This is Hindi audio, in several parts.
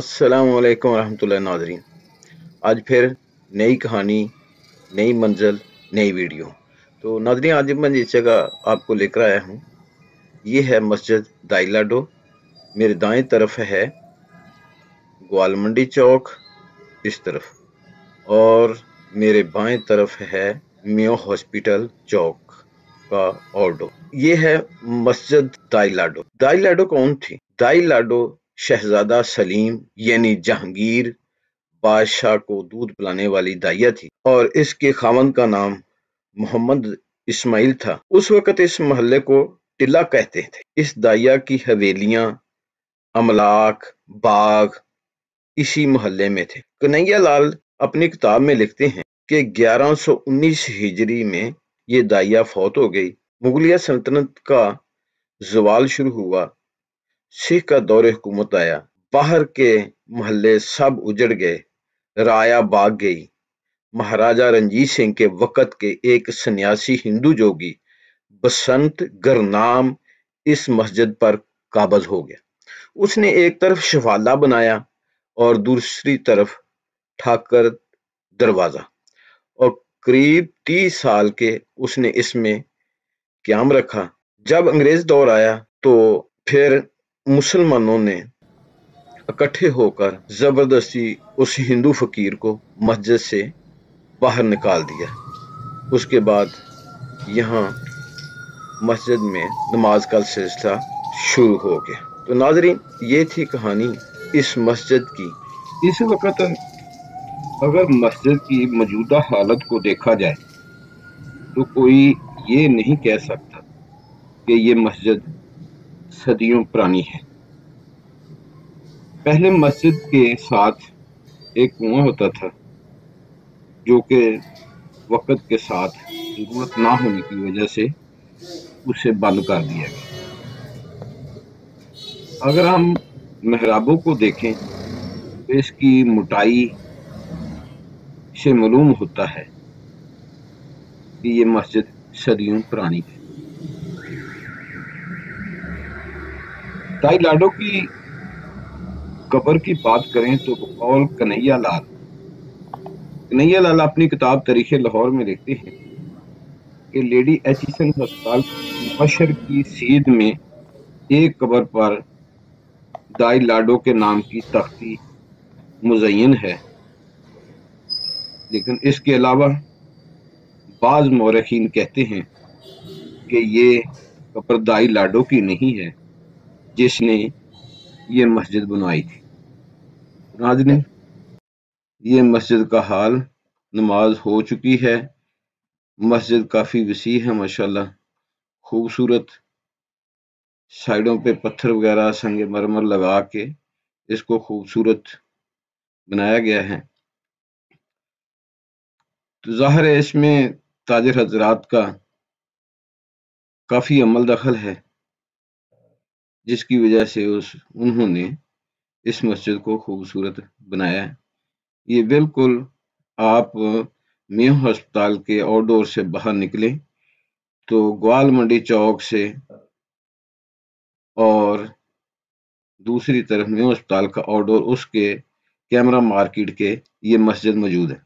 अस्सलामुअलैकुम वरहमतुल्लाह नाज़रीन, आज फिर नई कहानी, नई मंजिल, नई वीडियो। तो नाज़रीन, आज मैं जिस जगह आपको लेकर आया हूँ ये है मस्जिद दाई लाडो। मेरे दाएं तरफ है ग्वाल मंडी चौक, इस तरफ, और मेरे बाएं तरफ है मेयो हॉस्पिटल चौक का ऑर्डो। ये है मस्जिद दाई लाडो। दाई लाडो कौन थी? दाई लाडो शहजादा सलीम यानी जहांगीर बादशाह को दूध पिलाने वाली दाइया थी, और इसके खावन का नाम मोहम्मद इस्माइल था। उस वक़्त इस महल्ले को टिला कहते थे। इस दाइया की हवेलियां, अमलाक, बाग इसी महल्ले में थे। कन्हैया लाल अपनी किताब में लिखते हैं कि 1119 हिजरी में ये दाइया फौत हो गई। मुगलिया सल्तनत का जवाल शुरू हुआ, सिख का दौरे हुकूमत आया, बाहर के महल्ले सब उजड़ गए, राया भाग गई। महाराजा रंजीत सिंह के वक़्त के एक सन्यासी हिंदू जोगी बसंत गरनाम इस मस्जिद पर काबज हो गया। उसने एक तरफ शफाला बनाया और दूसरी तरफ ठाकर दरवाज़ा, और करीब 30 साल के उसने इसमें क्याम रखा। जब अंग्रेज़ दौर आया तो फिर मुसलमानों ने इकट्ठे होकर ज़बरदस्ती उस हिंदू फ़कीर को मस्जिद से बाहर निकाल दिया। उसके बाद यहाँ मस्जिद में नमाज का सिलसिला शुरू हो गया। तो नाजरीन, ये थी कहानी इस मस्जिद की। इस वक्त अगर मस्जिद की मौजूदा हालत को देखा जाए तो कोई ये नहीं कह सकता कि ये मस्जिद सदियों पुरानी है। पहले मस्जिद के साथ एक कुआं होता था जो कि वक़्त के साथ ज़रूरत ना होने की वजह से उसे बंद कर दिया गया। अगर हम मेहराबों को देखें तो इसकी मोटाई से मालूम होता है कि ये मस्जिद सदियों पुरानी है। दाई लाडो की कब्र की बात करें तो बकौल कन्हैया लाल अपनी किताब तारीख़-ए-लाहौर में लिखते हैं कि लेडी एचिसन हस्पताल मशर की सीध में एक कब्र पर दाई लाडो के नाम की तख्ती मुज़य्यन है, लेकिन इसके अलावा बाज़ मौरखीन कहते हैं कि ये कब्र दाई लाडो की नहीं है जिसने ये मस्जिद बनवाई थी। नाज़रीन, ये मस्जिद का हाल, नमाज हो चुकी है। मस्जिद काफ़ी वसी है माशाल्लाह, खूबसूरत। साइडों पे पत्थर वगैरह संगे मरमर लगा के इसको खूबसूरत बनाया गया है। तो ज़ाहिर है इसमें ताजर हजरात का काफ़ी अमल दखल है, जिसकी वजह से उन्होंने इस मस्जिद को खूबसूरत बनाया। ये बिल्कुल आप मेयो हस्पताल के आउटडोर से बाहर निकले तो ग्वाल मंडी चौक से और दूसरी तरफ मेयो हस्पताल का आउटडोर, उसके कैमरा मार्केट के ये मस्जिद मौजूद है।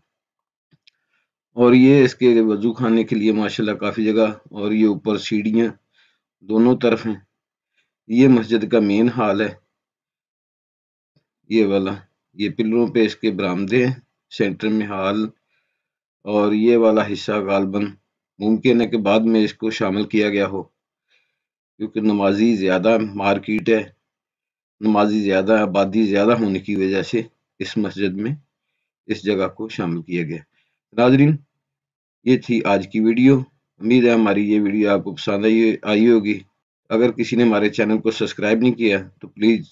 और ये इसके वजू खाने के लिए माशाल्लाह काफ़ी जगह, और ये ऊपर सीढ़ियाँ दोनों तरफ हैं। ये मस्जिद का मेन हाल है ये वाला। ये पिलरों पे इसके बरामदे हैं, सेंटर में हाल, और ये वाला हिस्सा गालबन मुमकिन है कि बाद में इसको शामिल किया गया हो, क्योंकि नमाजी ज़्यादा मार्केट है, नमाजी ज़्यादा, आबादी ज़्यादा होने की वजह से इस मस्जिद में इस जगह को शामिल किया गया। नाजरीन, ये थी आज की वीडियो। उम्मीद है हमारी ये वीडियो आपको पसंद आई होगी। अगर किसी ने हमारे चैनल को सब्सक्राइब नहीं किया तो प्लीज़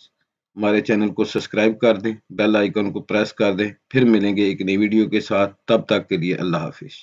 हमारे चैनल को सब्सक्राइब कर दें, बेल आइकन को प्रेस कर दें। फिर मिलेंगे एक नई वीडियो के साथ, तब तक के लिए अल्लाह हाफिज़।